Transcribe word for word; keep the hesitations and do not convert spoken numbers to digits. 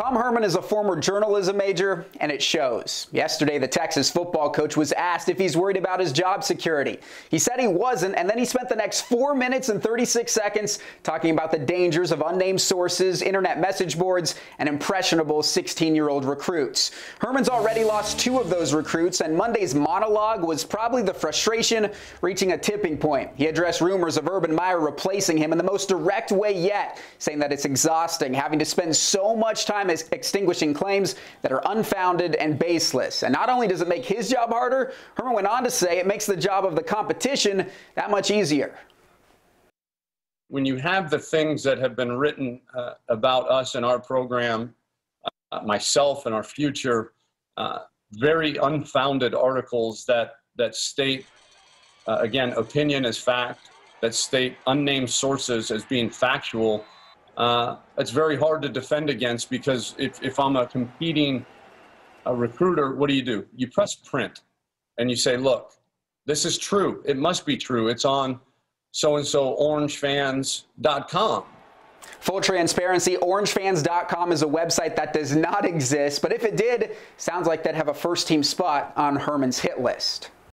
Tom Herman is a former journalism major, and it shows. Yesterday, the Texas football coach was asked if he's worried about his job security. He said he wasn't, and then he spent the next four minutes and thirty-six seconds talking about the dangers of unnamed sources, internet message boards, and impressionable sixteen-year-old recruits. Herman's already lost two of those recruits, and Monday's monologue was probably the frustration reaching a tipping point. He addressed rumors of Urban Meyer replacing him in the most direct way yet, saying that it's exhausting having to spend so much time is extinguishing claims that are unfounded and baseless. And not only does it make his job harder, Herman went on to say it makes the job of the competition that much easier. When you have the things that have been written uh, about us and our program, uh, myself and our future, uh, very unfounded articles that, that state, uh, again, opinion as fact, that state unnamed sources as being factual, Uh, it's very hard to defend against, because if, if I'm a competing a recruiter, what do you do? You press print and you say, look, this is true. It must be true. It's on so-and-so orange fans dot com. Full transparency, orange fans dot com is a website that does not exist, but if it did, sounds like they'd have a first-team spot on Herman's hit list.